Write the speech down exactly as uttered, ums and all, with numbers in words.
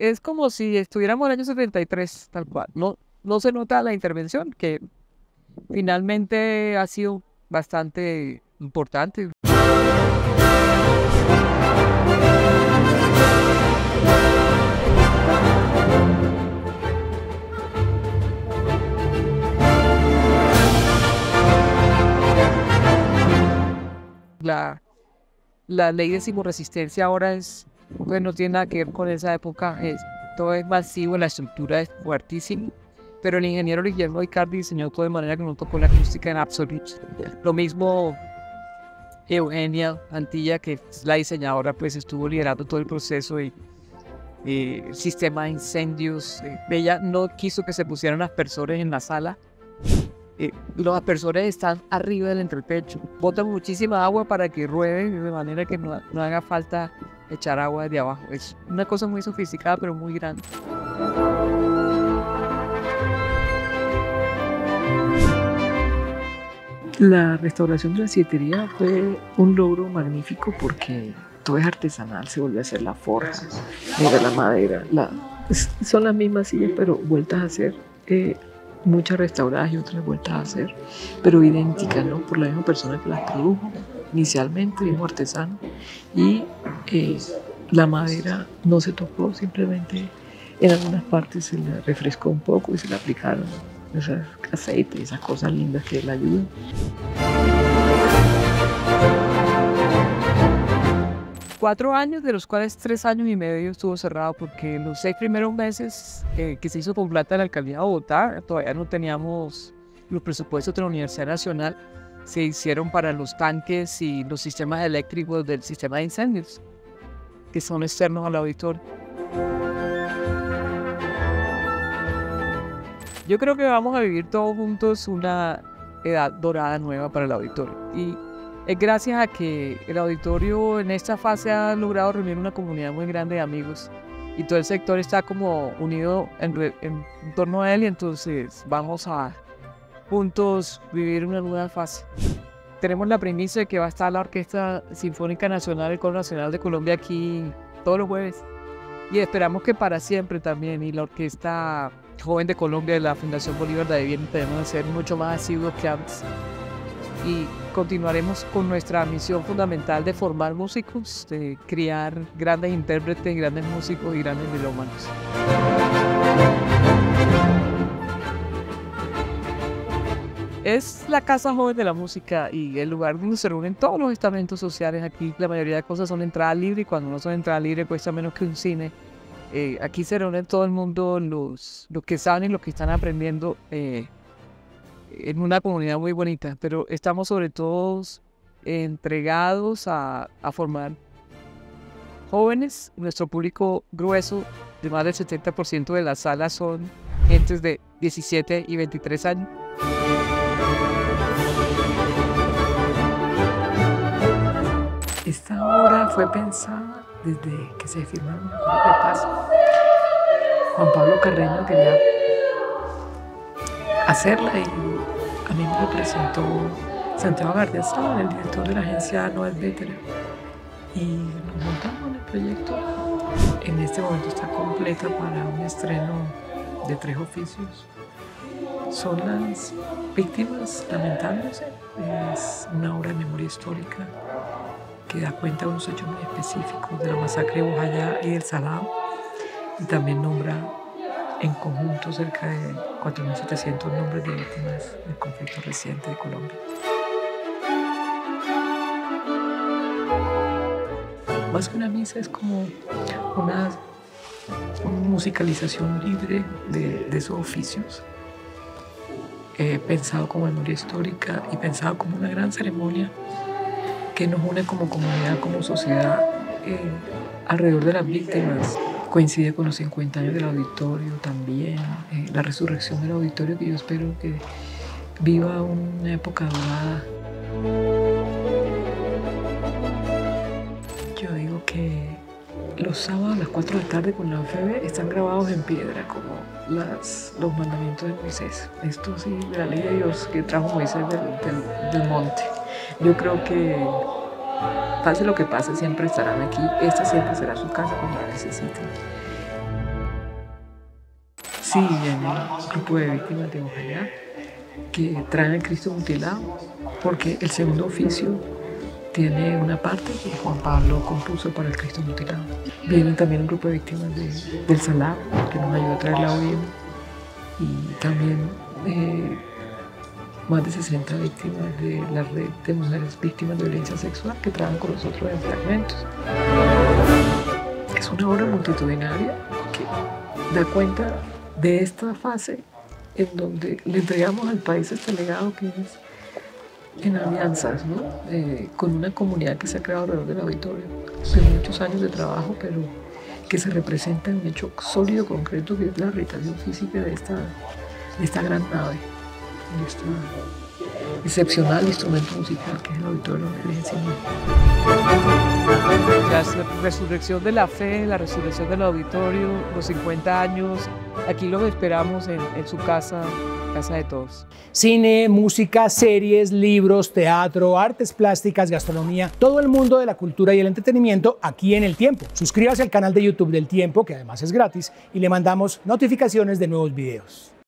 es como si estuviéramos en el año setenta y tres, tal cual. No, no se nota la intervención, que finalmente ha sido bastante importante. La, la ley de simorresistencia ahora es, pues no tiene nada que ver con esa época, es, todo es masivo, la estructura es fuertísima, pero el ingeniero Guillermo Icardi diseñó todo de manera que no tocó la acústica en absoluto. Lo mismo Eugenia Antilla, que es la diseñadora, pues estuvo liderando todo el proceso y, y el sistema de incendios. Ella no quiso que se pusieran aspersores en la sala. Eh, los aspersores están arriba del entrepecho, botan muchísima agua para que rueden de manera que no, no haga falta echar agua desde abajo. Es una cosa muy sofisticada pero muy grande. La restauración de la silletería fue un logro magnífico porque todo es artesanal, se vuelve a hacer la forja, mira la madera, la, son las mismas sillas pero vueltas a hacer. Eh, muchas restauradas y otras vueltas a hacer, pero idénticas, ¿no? Por la misma persona que las produjo inicialmente, el mismo artesano, y eh, la madera no se tocó, simplemente en algunas partes se la refrescó un poco y se le aplicaron esos aceites, esas cosas lindas que le ayudan. Cuatro años, de los cuales tres años y medio estuvo cerrado, porque los seis primeros meses eh, que se hizo con plata de la alcaldía de Bogotá, todavía no teníamos los presupuestos de la Universidad Nacional, se hicieron para los tanques y los sistemas eléctricos del sistema de incendios, que son externos al auditorio. Yo creo que vamos a vivir todos juntos una edad dorada nueva para el auditorio. Y es gracias a que el auditorio en esta fase ha logrado reunir una comunidad muy grande de amigos y todo el sector está como unido en, en, en torno a él, y entonces vamos a juntos vivir una nueva fase. Tenemos la premisa de que va a estar la Orquesta Sinfónica Nacional, el Coro Nacional de Colombia aquí todos los jueves, y esperamos que para siempre también, y la Orquesta Joven de Colombia de la Fundación Bolívar de bien, tenemos que ser mucho más asiduos que antes. Y continuaremos con nuestra misión fundamental de formar músicos, de criar grandes intérpretes, grandes músicos y grandes melómanos. Es la Casa Joven de la Música y el lugar donde se reúnen todos los estamentos sociales. Aquí la mayoría de cosas son entrada libre, y cuando no son entrada libre cuesta menos que un cine. Eh, aquí se reúnen todo el mundo, los, los que saben y los que están aprendiendo, eh, en una comunidad muy bonita, pero estamos sobre todo entregados a, a formar jóvenes. Nuestro público grueso, de más del setenta por ciento de las salas, son gentes de diecisiete y veintitrés años. Esta obra fue pensada desde que se firmaron los acuerdos de paz. Juan Pablo Carreño quería hacerla y a mí me lo presentó Santiago Gardenzón, el director de la agencia Noel Betra, y nos montamos en el proyecto. En este momento está completa para un estreno de tres oficios. Son las víctimas lamentándose. Es una obra de memoria histórica que da cuenta de unos hechos muy específicos de la masacre de Bojayá y El Salado, y también nombra en conjunto cerca de cuatro mil setecientos nombres de víctimas del conflicto reciente de Colombia. Más que una misa, es como una musicalización libre de, de esos oficios, eh, pensado como memoria histórica y pensado como una gran ceremonia que nos une como comunidad, como sociedad, eh, alrededor de las víctimas. Coincide con los cincuenta años del auditorio también, eh, la resurrección del auditorio, que yo espero que viva una época dorada. Yo digo que los sábados a las cuatro de la tarde con la O F B están grabados en piedra, como las, los mandamientos de Moisés. Esto sí, de la ley de Dios que trajo Moisés del, del, del monte. Yo creo que pase lo que pase, siempre estarán aquí. Esta siempre será su casa cuando la necesiten. Sí, hay un grupo de víctimas de Bojayá que traen a Cristo mutilado, porque el segundo oficio tiene una parte que Juan Pablo compuso para el Cristo mutilado. Viene también un grupo de víctimas de, del Salado, que nos ayudó a traer la O I M, y también eh, más de sesenta víctimas de la red de mujeres víctimas de violencia sexual que trabajan con nosotros en Fragmentos. Es una obra multitudinaria que da cuenta de esta fase en donde le entregamos al país este legado que es en alianzas, ¿no? eh, con una comunidad que se ha creado alrededor del auditorio de muchos años de trabajo, pero que se representa en un hecho sólido, concreto, que es la rehabilitación física de esta, de esta gran nave, de este excepcional instrumento musical que es el auditorio de la Virgen. La resurrección de la fe, la resurrección del auditorio, los cincuenta años, aquí los esperamos en, en su casa. Casa de todos. Cine, música, series, libros, teatro, artes plásticas, gastronomía, todo el mundo de la cultura y el entretenimiento aquí en El Tiempo. Suscríbase al canal de YouTube del Tiempo, que además es gratis, y le mandamos notificaciones de nuevos videos.